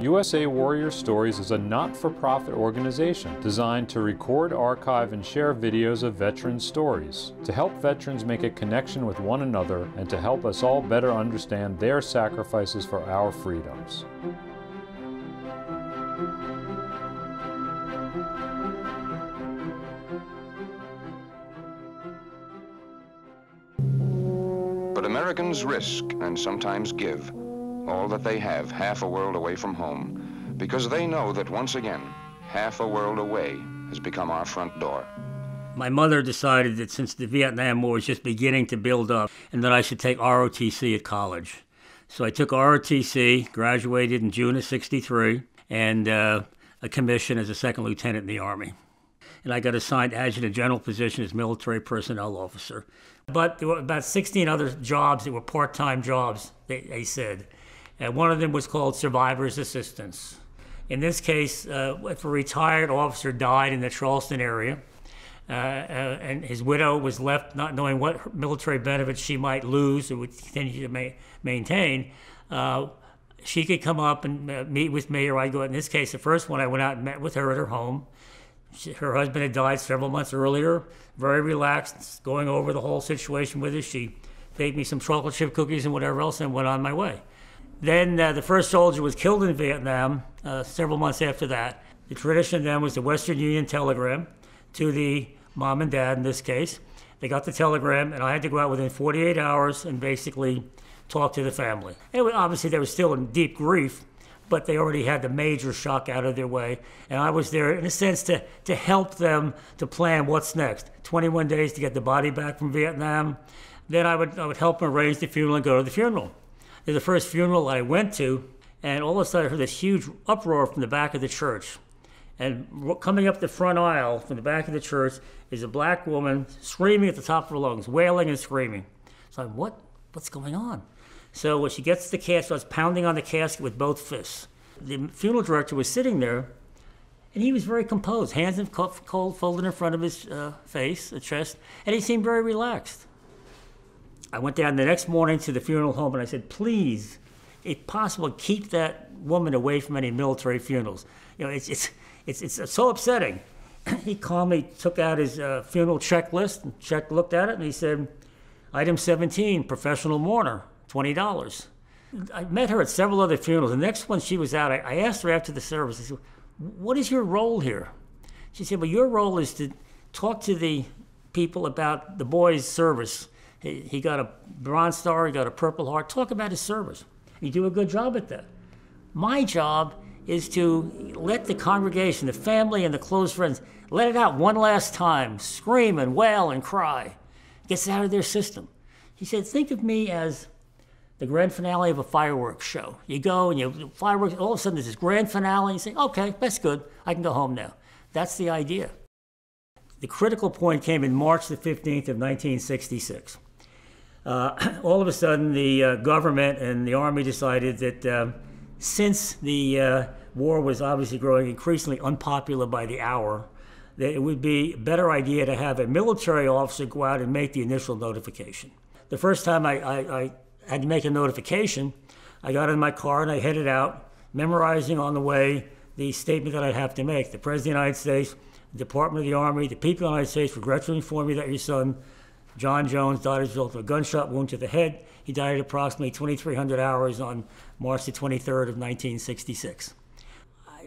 USA Warrior Stories is a not-for-profit organization designed to record, archive, and share videos of veteran stories, to help veterans make a connection with one another and to help us all better understand their sacrifices for our freedoms. But Americans risk, and sometimes give, all that they have half a world away from home, because they know that once again, half a world away has become our front door. My mother decided that since the Vietnam War was just beginning to build up, and that I should take ROTC at college. So I took ROTC, graduated in June of '63, and a commission as a second lieutenant in the Army. And I got assigned adjutant general position as military personnel officer. But there were about 16 other jobs that were part-time jobs, they said. And one of them was called survivor's assistance. In this case, if a retired officer died in the Charleston area, and his widow was left not knowing what military benefits she might lose or would continue to maintain, she could come up and meet with me, or I'd go out. In this case, the first one, I went out and met with her at her home. Her husband had died several months earlier, very relaxed, going over the whole situation with us. She baked me some chocolate chip cookies and whatever else and went on my way. Then the first soldier was killed in Vietnam several months after that. The tradition then was the Western Union telegram to the mom and dad in this case. They got the telegram, and I had to go out within 48 hours and basically talk to the family. And obviously, they were still in deep grief, but they already had the major shock out of their way. And I was there, in a sense, to help them to plan what's next. 21 days to get the body back from Vietnam. Then I would help them arrange the funeral and go to the funeral. The first funeral I went to, and all of a sudden I heard this huge uproar from the back of the church. And coming up the front aisle from the back of the church is a black woman screaming at the top of her lungs, wailing and screaming. So I'm, what's going on? So when she gets the casket, I was pounding on the casket with both fists. The funeral director was sitting there, and he was very composed, hands cold folded in front of his face, chest, and he seemed very relaxed. I went down the next morning to the funeral home and I said, please, if possible, keep that woman away from any military funerals. You know, it's so upsetting. He calmly took out his funeral checklist and looked at it, and he said, item 17, professional mourner, $20. I met her at several other funerals. The next one she was out, I asked her after the service, I said, what is your role here? She said, well, your role is to talk to the people about the boy's service. He got a Bronze Star, he got a Purple Heart. Talk about his service. You do a good job at that. My job is to let the congregation, the family and the close friends, let it out one last time, scream and wail and cry. It gets out of their system. He said, think of me as the grand finale of a fireworks show. You go and you fireworks, all of a sudden there's this grand finale, and you say, okay, that's good, I can go home now. That's the idea. The critical point came in March the 15th of 1966. All of a sudden, the government and the Army decided that since the war was obviously growing increasingly unpopular by the hour, that it would be a better idea to have a military officer go out and make the initial notification. The first time I had to make a notification, I got in my car and I headed out, memorizing on the way the statement that I'd have to make. The President of the United States, the Department of the Army, the people of the United States regret to inform you that your son John Jones died as a result of a gunshot wound to the head. He died at approximately 2300 hours on March the 23rd of 1966.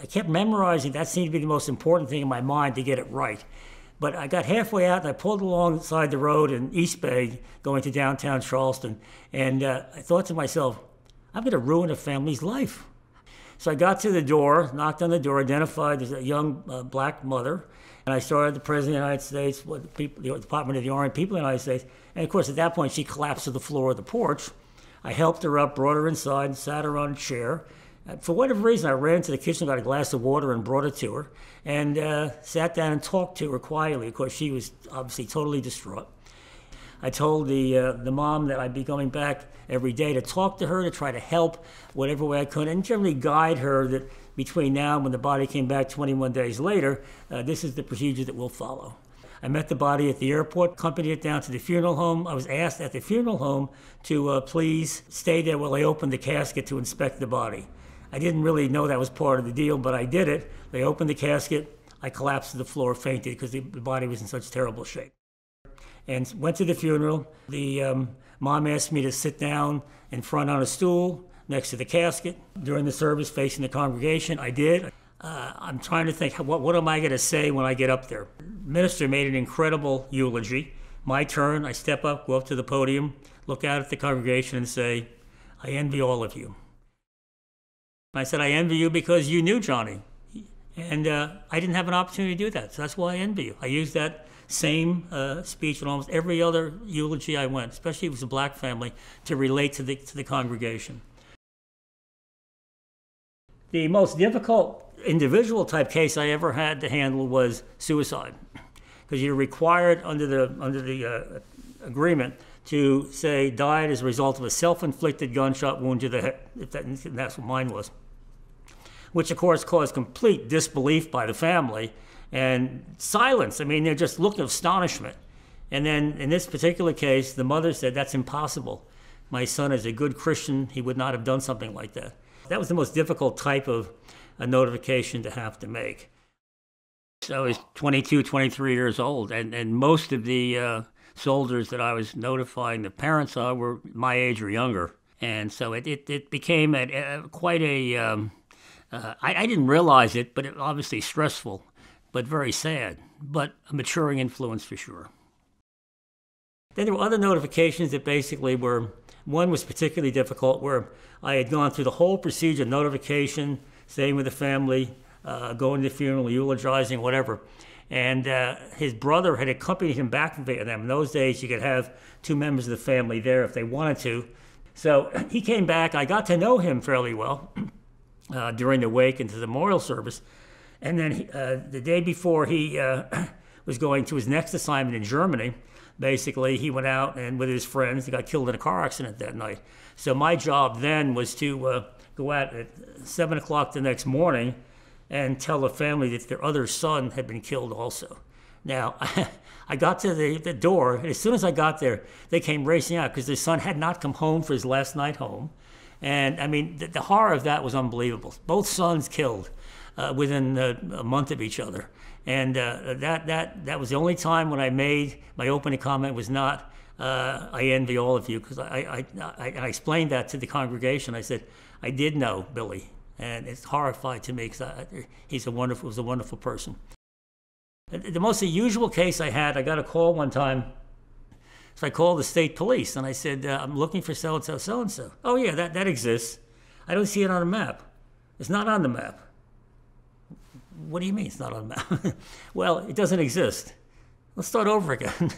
I kept memorizing. That seemed to be the most important thing in my mind to get it right. But I got halfway out and I pulled alongside the road in East Bay going to downtown Charleston. And I thought to myself, I'm going to ruin a family's life. So I got to the door, knocked on the door, identified as a young black mother. And I started the President of the United States, the Department of the Army, people of the United States. And, of course, at that point, she collapsed to the floor of the porch. I helped her up, brought her inside, and sat her on a chair. For whatever reason, I ran to the kitchen, got a glass of water, and brought it to her, and sat down and talked to her quietly. Of course, she was obviously totally distraught. I told the mom that I'd be going back every day to talk to her, to try to help whatever way I could, and generally guide her that between now and when the body came back 21 days later, this is the procedure that will follow. I met the body at the airport, accompanied it down to the funeral home. I was asked at the funeral home to please stay there while they opened the casket to inspect the body. I didn't really know that was part of the deal, but I did it. They opened the casket. I collapsed to the floor, fainted, because the body was in such terrible shape. And went to the funeral. The mom asked me to sit down in front on a stool next to the casket during the service, facing the congregation. I did. I'm trying to think, what am I going to say when I get up there? The minister made an incredible eulogy. My turn, I step up, go up to the podium, look out at the congregation and say, I envy all of you. I said, I envy you because you knew Johnny. And I didn't have an opportunity to do that, so that's why I envy you. I used that same speech in almost every other eulogy I went, especially if it was a black family, to relate to the congregation. The most difficult individual type case I ever had to handle was suicide, because you're required under the agreement to say died as a result of a self-inflicted gunshot wound to the head. That's what mine was, which of course caused complete disbelief by the family and silence. I mean, they're just looking astonishment. And then in this particular case, the mother said, that's impossible. My son is a good Christian. He would not have done something like that. That was the most difficult type of a notification to have to make. So I was 22, 23 years old, and most of the soldiers that I was notifying the parents of were my age or younger. And so it became quite a, I didn't realize it, but it obviously stressful, but very sad, but a maturing influence for sure. Then there were other notifications that basically were, one was particularly difficult where I had gone through the whole procedure, notification, staying with the family, going to the funeral, eulogizing, whatever. And his brother had accompanied him back from Vietnam. In those days, you could have two members of the family there if they wanted to. So he came back. I got to know him fairly well during the wake and to the memorial service. And then the day before he was going to his next assignment in Germany, basically he went out and with his friends, he got killed in a car accident that night. So my job then was to go out at 7 o'clock the next morning and tell the family that their other son had been killed also. Now, I got to the door, and as soon as I got there, they came racing out because their son had not come home for his last night home. And I mean, the horror of that was unbelievable. Both sons killed within a month of each other. And that was the only time when I made my opening comment was not, I envy all of you, because I explained that to the congregation. I said, I did know Billy, and it's horrified to me because was a wonderful person. The most unusual case I had, I got a call one time, so I called the state police and I said, I'm looking for so-and-so, so-and-so. Oh yeah, that exists. I don't see it on a map. It's not on the map. What do you mean it's not on the map? Well, it doesn't exist. Let's start over again.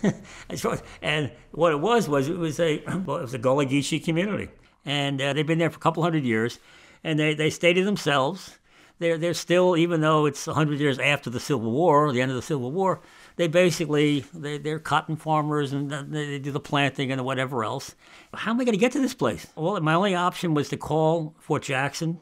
And what it was a Gullah Geechee community. And they've been there for a couple hundred years, and they stay to themselves. They're still, even though it's 100 years after the Civil War, the end of the Civil War, they're cotton farmers, and they do the planting and whatever else. How am I going to get to this place? Well, my only option was to call Fort Jackson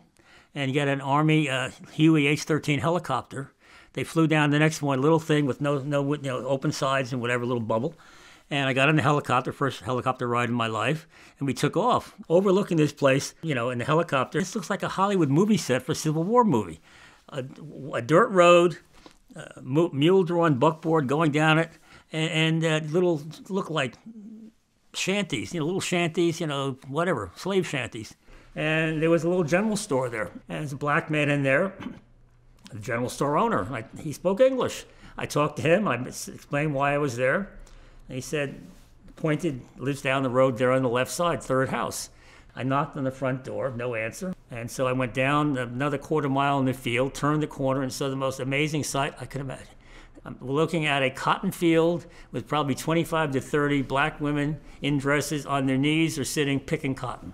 and get an Army Huey H-13 helicopter. They flew down the next one, little thing with no you know, open sides and whatever, little bubble. And I got in the helicopter, first helicopter ride in my life, and we took off, overlooking this place, you know, in the helicopter. This looks like a Hollywood movie set for a Civil War movie. A dirt road, mule-drawn buckboard going down it, and little, look like shanties, you know, little shanties, you know, whatever, slave shanties. And there was a little general store there, and there's a black man in there, the general store owner. He spoke English. I talked to him, I explained why I was there. He said, pointed, lives down the road there on the left side, third house. I knocked on the front door, no answer. And so I went down another quarter mile in the field, turned the corner, and saw the most amazing sight I could imagine. I'm looking at a cotton field with probably 25 to 30 black women in dresses on their knees or sitting picking cotton.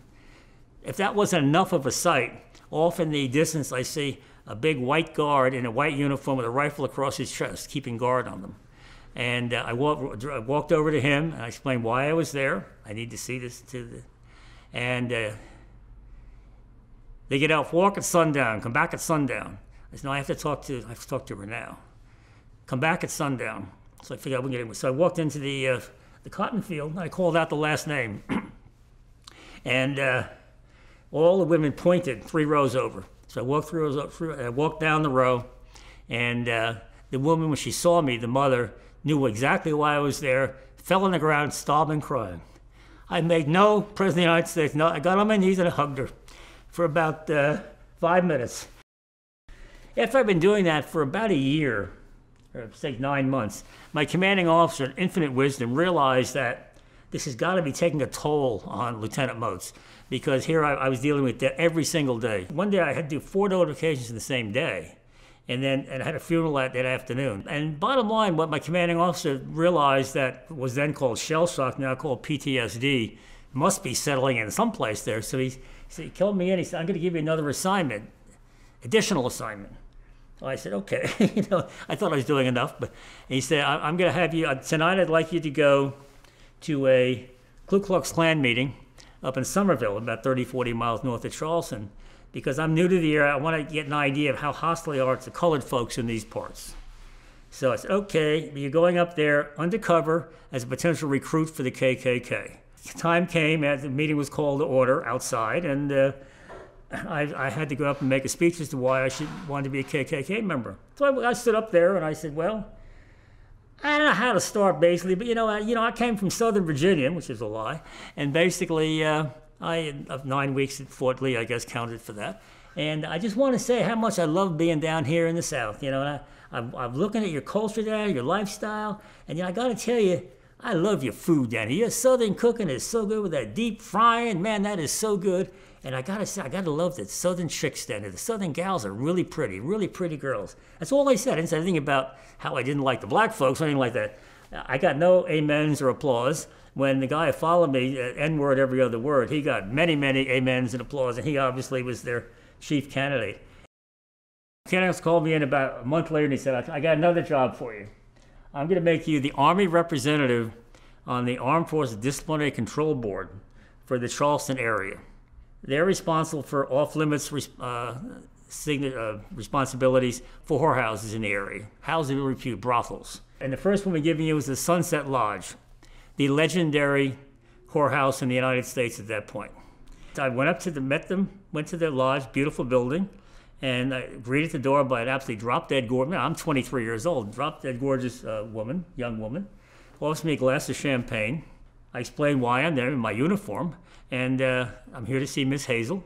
If that wasn't enough of a sight, off in the distance I see a big white guard in a white uniform with a rifle across his chest, keeping guard on them. And I walked over to him, and I explained why I was there. I need to see this. And they get out, walk at sundown, come back at sundown. I said, no, I have to talk to her now. Come back at sundown. So I figured I wouldn't get anyone. So I walked into the cotton field, and I called out the last name. And all the women pointed 3 rows over. So I walked through, and I walked down the row, and the woman, when she saw me, the mother, knew exactly why I was there, fell on the ground, sobbing and crying. I made no President of the United States. No, I got on my knees and I hugged her for about 5 minutes. After I've been doing that for about a year, or say 9 months, my commanding officer, in infinite wisdom, realized that this has got to be taking a toll on Lieutenant Motes, because here I was dealing with that every single day. One day I had to do 4 notifications in the same day, and I had a funeral that afternoon. And bottom line, what my commanding officer realized that was then called shell shock, now called PTSD, must be settling in someplace there. So he called me in, he said, I'm going to give you another assignment, additional assignment. So I said, okay. You know, I thought I was doing enough, but he said, I'm going to have you, tonight I'd like you to go to a Ku Klux Klan meeting up in Somerville, about 30, 40 miles north of Charleston, because I'm new to the area. I want to get an idea of how hostile they are to colored folks in these parts. So I said, okay, you're going up there undercover as a potential recruit for the KKK. Time came, as the meeting was called to order outside, and I had to go up and make a speech as to why I wanted to be a KKK member. So I stood up there and I said, well, I don't know how to start, basically, but I came from Southern Virginia, which is a lie, and basically, of 9 weeks at Fort Lee, I guess, counted for that. And I just want to say how much I love being down here in the South. You know, and I'm looking at your culture there, your lifestyle, and I got to tell you, I love your food down here. Your Southern cooking is so good with that deep frying, man, that is so good. And I got to say, I got to love the Southern chicks down here. The Southern gals are really pretty girls. That's all I said. I didn't say anything about how I didn't like the black folks or anything like that. I got no amens or applause. When the guy who followed me, N-word every other word, he got many, many amens and applause, and he obviously was their chief candidate. Kenneth called me in about a month later, and he said, I got another job for you. I'm going to make you the Army representative on the Armed Forces Disciplinary Control Board for the Charleston area. They're responsible for off-limits responsibilities for whorehouses in the area, housing and repute brothels. And the first one we're giving you is the Sunset Lodge, the legendary whorehouse in the United States at that point. I went up to them, met them, went to their lodge, beautiful building, and I greeted the door by an absolutely drop-dead gorgeous, I'm 23 years old, drop-dead gorgeous woman, young woman, offers me a glass of champagne. I explained why I'm there in my uniform, and I'm here to see Miss Hazel,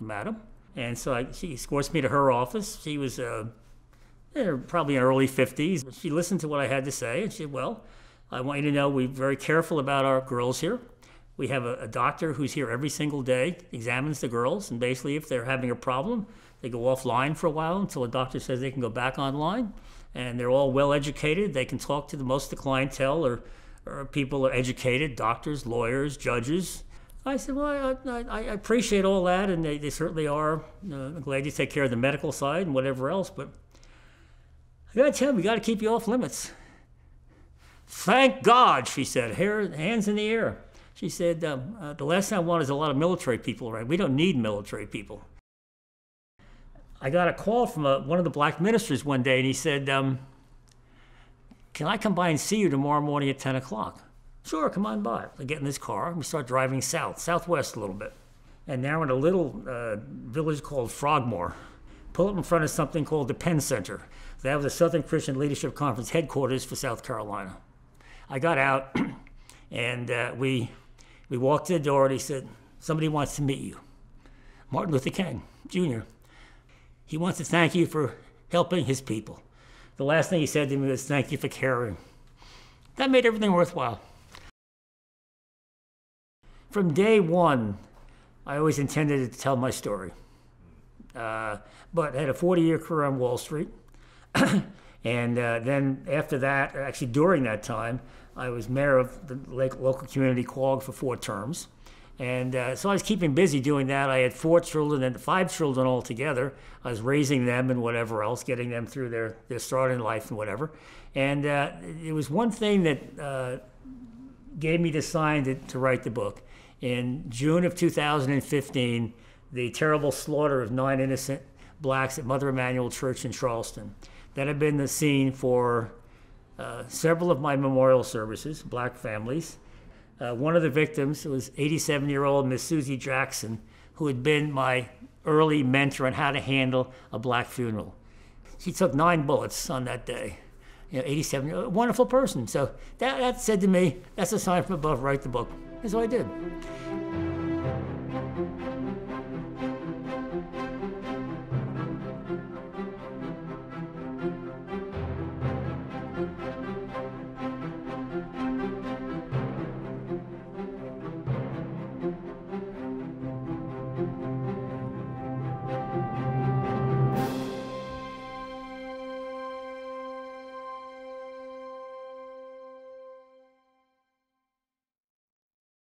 madam. And so she escorts me to her office. She was probably in her early 50s. She listened to what I had to say, and she said, well, I want you to know we're very careful about our girls here. We have a doctor who's here every single day, examines the girls, and basically if they're having a problem, they go offline for a while until a doctor says they can go back online, and they're all well-educated. They can talk to most of the clientele, or people are educated, doctors, lawyers, judges. I said, well, I appreciate all that, and they certainly are. I'm glad you take care of the medical side and whatever else, but I gotta tell you, we gotta keep you off limits. Thank God, she said, hands in the air. She said, the last thing I want is a lot of military people, right? We don't need military people. I got a call from one of the black ministers one day, and he said, can I come by and see you tomorrow morning at 10 o'clock? Sure, come on by. I get in this car, and we start driving southwest a little bit. And now we're in a little village called Frogmore. Pull up in front of something called the Penn Center. That was the Southern Christian Leadership Conference headquarters for South Carolina. I got out, and we walked to the door, and he said, somebody wants to meet you. Martin Luther King Jr. He wants to thank you for helping his people. The last thing he said to me was, thank you for caring. That made everything worthwhile. From day one, I always intended to tell my story. But I had a 40-year career on Wall Street. And then after that, actually during that time, I was mayor of the local community Quogue for 4 terms. And so I was keeping busy doing that. I had 4 children and 5 children altogether. I was raising them and whatever else, getting them through their start in life and whatever. And it was one thing that gave me the sign to write the book. In June of 2015, the terrible slaughter of 9 innocent blacks at Mother Emanuel Church in Charleston. That had been the scene for several of my memorial services, black families. One of the victims was 87-year-old Miss Susie Jackson, who had been my early mentor on how to handle a black funeral. She took 9 bullets on that day. You know, 87-year-old, wonderful person. So that said to me, that's a sign from above, write the book. That's what I did.